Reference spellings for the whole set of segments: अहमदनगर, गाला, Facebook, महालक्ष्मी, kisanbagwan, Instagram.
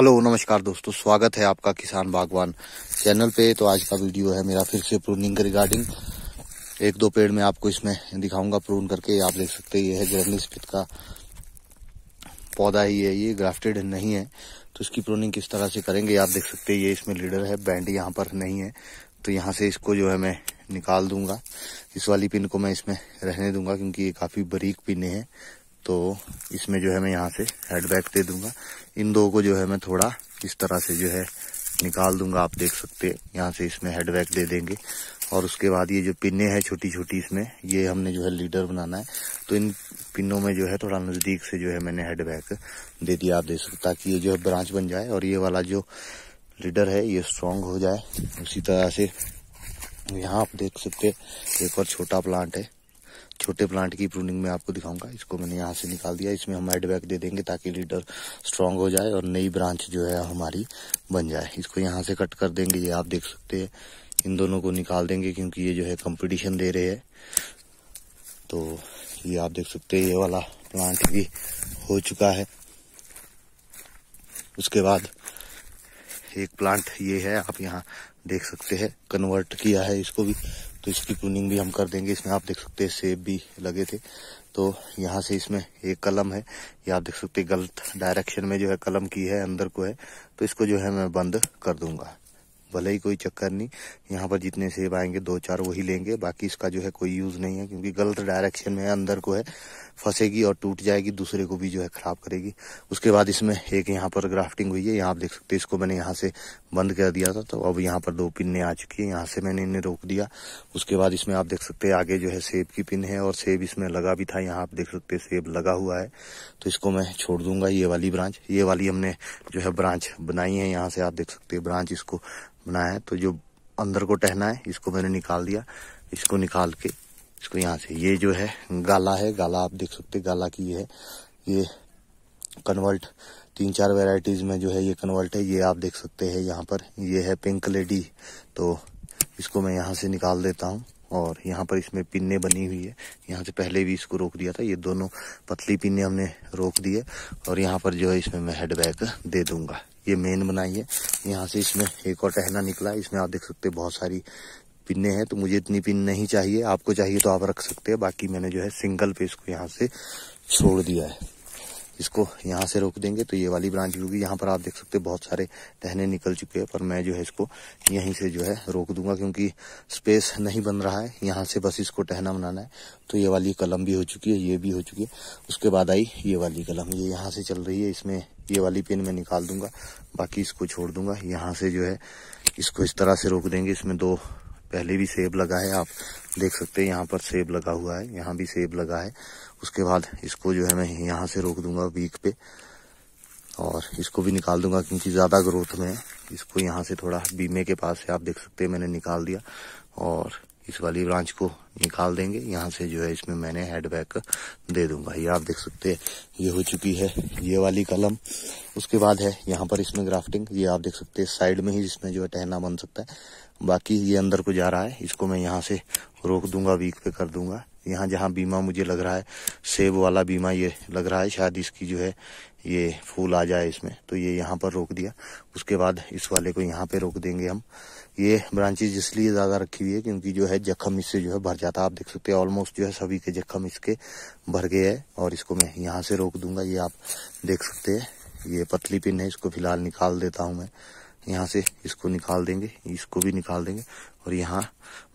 Hello नमस्कार दोस्तों, स्वागत है आपका किसान बागवान चैनल पे। तो आज का वीडियो है मेरा फिर से प्रूनिंग के रिगार्डिंग। एक दो पेड़ में आपको इसमें दिखाऊंगा प्रून करके। आप देख सकते हैं ये है जर्नी स्पिट का पौधा ही है, ये ग्राफ्टेड नहीं है। तो इसकी प्रूनिंग किस तरह से करेंगे आप देख सकते हैं। ये इसमें लीडर है, बैंड यहाँ पर नहीं है तो यहाँ से इसको जो है मैं निकाल दूंगा। इस वाली पिन को मैं इसमें रहने दूंगा क्योंकि ये काफ़ी बारीक पिने हैं। तो इसमें जो है मैं यहाँ से हेड बैक दे दूंगा। इन दो को जो है मैं थोड़ा इस तरह से जो है निकाल दूंगा। आप देख सकते हैं यहाँ से इसमें हेड बैक दे देंगे। और उसके बाद ये जो पिने हैं छोटी छोटी, इसमें ये हमने जो है लीडर बनाना है। तो इन पिनों में जो है थोड़ा नज़दीक से जो है मैंने हेड बैक दे दिया, आप देख सकते, ताकि ये जो है ब्रांच बन जाए और ये वाला जो लीडर है ये स्ट्रांग हो जाए। उसी तरह से यहाँ आप देख सकते एक और छोटा प्लांट है। छोटे प्लांट की प्रूनिंग में आपको दिखाऊंगा। इसको मैंने यहाँ से निकाल दिया, इसमें हम हेड बैक दे देंगे ताकि लीडर स्ट्रांग हो जाए और नई ब्रांच जो है हमारी बन जाए। इसको यहाँ से कट कर देंगे। ये आप देख सकते हैं इन दोनों को निकाल देंगे क्योंकि ये जो है कंपटीशन दे रहे हैं। तो ये आप देख सकते हैं ये वाला प्लांट भी हो चुका है। उसके बाद एक प्लांट ये है, आप यहाँ देख सकते हैं कन्वर्ट किया है इसको भी। तो इसकी प्रूनिंग भी हम कर देंगे। इसमें आप देख सकते हैं सेब भी लगे थे। तो यहाँ से इसमें एक कलम है, ये आप देख सकते हैं गलत डायरेक्शन में जो है कलम की है, अंदर को है। तो इसको जो है मैं बंद कर दूंगा, भले ही कोई चक्कर नहीं। यहाँ पर जितने सेब आएंगे दो चार वही लेंगे, बाकी इसका जो है कोई यूज़ नहीं है क्योंकि गलत डायरेक्शन में है, अंदर को है, फंसेगी और टूट जाएगी, दूसरे को भी जो है ख़राब करेगी। उसके बाद इसमें एक यहाँ पर ग्राफ्टिंग हुई है, यहाँ आप देख सकते हैं। इसको मैंने यहाँ से बंद कर दिया था तो अब यहाँ पर दो पिने आ चुकी है, यहाँ से मैंने इन्हें रोक दिया। उसके बाद इसमें आप देख सकते हैं आगे जो है सेब की पिन है और सेब इसमें लगा भी था। यहाँ आप देख सकते हैं सेब लगा हुआ है। तो इसको मैं छोड़ दूंगा। ये वाली ब्रांच, ये वाली हमने जो है ब्रांच बनाई है, यहाँ से आप देख सकते हैं ब्रांच इसको बनाया है। तो जो अंदर को टहना है इसको मैंने निकाल दिया। इसको निकाल के इसको यहाँ से, ये जो है गाला है, गाला आप देख सकते हैं, गाला की है ये कन्वर्ट। तीन चार वैरायटीज में जो है ये कन्वर्ट है। ये आप देख सकते हैं यहाँ पर ये है पिंक लेडी। तो इसको मैं यहाँ से निकाल देता हूँ। और यहाँ पर इसमें पिन्ने बनी हुई है, यहाँ से पहले भी इसको रोक दिया था। ये दोनों पतली पिन्ने हमने रोक दिए और यहाँ पर जो है इसमें मैं हेड बैक दे दूंगा। ये मेन बनाई है, यहाँ से इसमें एक और टहना निकला है। इसमें आप देख सकते हैं बहुत सारी पिन्ने हैं। तो मुझे इतनी पिन नहीं चाहिए, आपको चाहिए तो आप रख सकते हैं। बाकी मैंने जो है सिंगल पे इसको यहाँ से छोड़ दिया है। इसको यहाँ से रोक देंगे तो ये वाली ब्रांच होगी। यहाँ पर आप देख सकते हैं बहुत सारे टहने निकल चुके हैं, पर मैं जो है इसको यहीं से जो है रोक दूंगा क्योंकि स्पेस नहीं बन रहा है। यहाँ से बस इसको टहना बनाना है। तो ये वाली कलम भी हो चुकी है, ये भी हो चुकी है। उसके बाद आई ये वाली कलम, ये यहाँ से चल रही है। इसमें ये वाली पिन मैं निकाल दूंगा, बाकी इसको छोड़ दूंगा। यहाँ से जो है इसको इस तरह से रोक देंगे। इसमें दो पहले भी सेब लगा है, आप देख सकते हैं यहाँ पर सेब लगा हुआ है, यहाँ भी सेब लगा है। उसके बाद इसको जो है मैं यहाँ से रोक दूंगा वीक पे, और इसको भी निकाल दूंगा क्योंकि ज़्यादा ग्रोथ में है। इसको यहाँ से थोड़ा बीमे के पास है, आप देख सकते हैं मैंने निकाल दिया। और इस वाली ब्रांच को निकाल देंगे, यहाँ से जो है इसमें मैंने हेड बैक दे दूंगा। ये आप देख सकते हैं ये हो चुकी है ये वाली कलम। उसके बाद है यहाँ पर इसमें ग्राफ्टिंग, ये आप देख सकते हैं साइड में ही इसमें जो है टहना बन सकता है। बाकी ये अंदर को जा रहा है, इसको मैं यहाँ से रोक दूंगा, वीक पे कर दूंगा। यहाँ जहाँ बीमा मुझे लग रहा है, सेब वाला बीमा ये लग रहा है, शायद इसकी जो है ये फूल आ जाए इसमें, तो ये यहाँ पर रोक दिया। उसके बाद इस वाले को यहाँ पे रोक देंगे हम। ये ब्रांचेज इसलिए ज़्यादा रखी हुई है क्योंकि जो है जख्म इससे जो है भर जाता है। आप देख सकते हैं ऑलमोस्ट जो है सभी के जख्म इसके भर गए हैं। और इसको मैं यहाँ से रोक दूंगा। ये आप देख सकते हैं ये पतली पिन है, इसको फिलहाल निकाल देता हूँ मैं। यहाँ से इसको निकाल देंगे, इसको भी निकाल देंगे, और यहाँ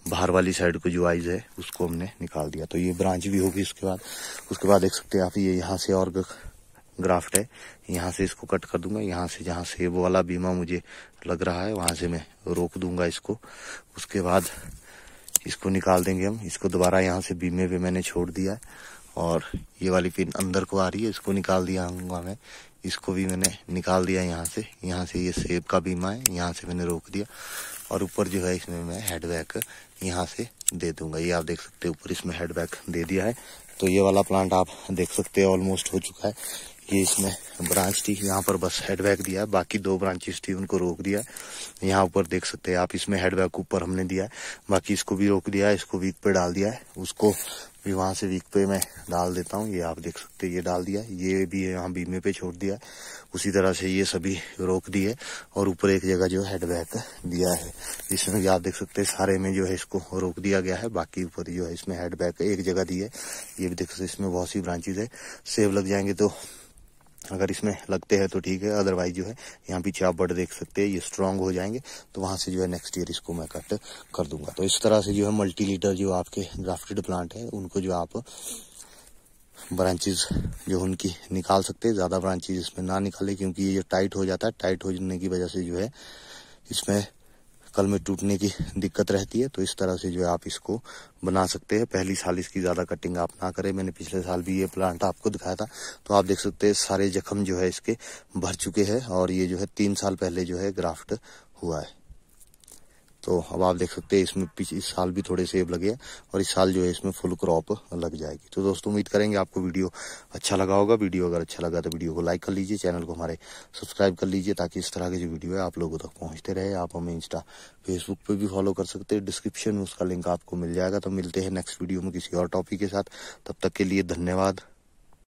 बाहर वाली साइड को जो आइज है उसको हमने निकाल दिया। तो ये ब्रांच भी होगी। उसके बाद देख सकते हैं आप ये यहाँ से और ग्राफ्ट है, यहाँ से इसको कट कर दूंगा। यहाँ से जहाँ सेब वाला बीमा मुझे लग रहा है वहाँ से मैं रोक दूंगा इसको। उसके बाद इसको निकाल देंगे हम। इसको दोबारा यहाँ से बीमे पे मैंने छोड़ दिया है। और ये वाली पिन अंदर को आ रही है, इसको निकाल दिया मैं। इसको भी मैंने निकाल दिया यहाँ से। यहाँ से ये सेब का बीमा है, यहाँ से मैंने रोक दिया। और ऊपर जो है इसमें मैं हेड बैक यहाँ से दे दूंगा। ये आप देख सकते हैं ऊपर इसमें हेड बैक दे दिया है। तो ये वाला प्लांट आप देख सकते हैं ऑलमोस्ट हो चुका है। ये इसमें ब्रांच थी, यहाँ पर बस हेड बैक दिया है। बाकी दो ब्रांचेस थी उनको रोक दिया है। यहाँ ऊपर देख सकते हैं आप इसमें हेड बैक ऊपर हमने दिया है। बाकी इसको भी रोक दिया है, इसको वीक पे डाल दिया है। उसको भी वहाँ से वीक पे मैं डाल देता हूँ। ये आप देख सकते हैं, ये डाल दिया, ये भी यहाँ बीमे पे छोड़ दिया, उसी तरह से ये सभी रोक दिए और ऊपर एक जगह जो हेड बैक दिया है, इसमें भी आप देख सकते हैं सारे में जो है इसको रोक दिया गया है। बाकी ऊपर जो है इसमें हेड बैक एक जगह दी है, ये भी देख सकते, इसमें बहुत सी ब्रांचेज है। सेब लग जाएंगे तो अगर इसमें लगते हैं तो ठीक है, अदरवाइज जो है यहाँ पीछे आप बड़ देख सकते हैं, ये स्ट्रांग हो जाएंगे तो वहाँ से जो है नेक्स्ट ईयर इसको मैं कट कर दूंगा। तो इस तरह से जो है मल्टी लीटर जो आपके ग्राफ्टेड प्लांट है उनको जो आप ब्रांचेज जो उनकी निकाल सकते हैं, ज़्यादा ब्रांचेज इसमें ना निकाले क्योंकि ये टाइट हो जाता है। टाइट होने की वजह से जो है इसमें कल में टूटने की दिक्कत रहती है। तो इस तरह से जो है आप इसको बना सकते हैं। पहली साल इसकी ज़्यादा कटिंग आप ना करें, मैंने पिछले साल भी ये प्लांट आपको दिखाया था। तो आप देख सकते हैं सारे जख्म जो है इसके भर चुके हैं और ये जो है 3 साल पहले जो है ग्राफ्ट हुआ है। तो अब आप देख सकते हैं इसमें इस साल भी थोड़े सेब लगे और इस साल जो है इसमें फुल क्रॉप लग जाएगी। तो दोस्तों उम्मीद करेंगे आपको वीडियो अच्छा लगा होगा। वीडियो अगर अच्छा लगा तो वीडियो को लाइक कर लीजिए, चैनल को हमारे सब्सक्राइब कर लीजिए ताकि इस तरह के जो वीडियो है आप लोगों तक पहुँचते रहे। आप हमें इंस्टा फेसबुक पर भी फॉलो कर सकते हैं, डिस्क्रिप्शन में उसका लिंक आपको मिल जाएगा। तो मिलते हैं नेक्स्ट वीडियो में किसी और टॉपिक के साथ, तब तक के लिए धन्यवाद।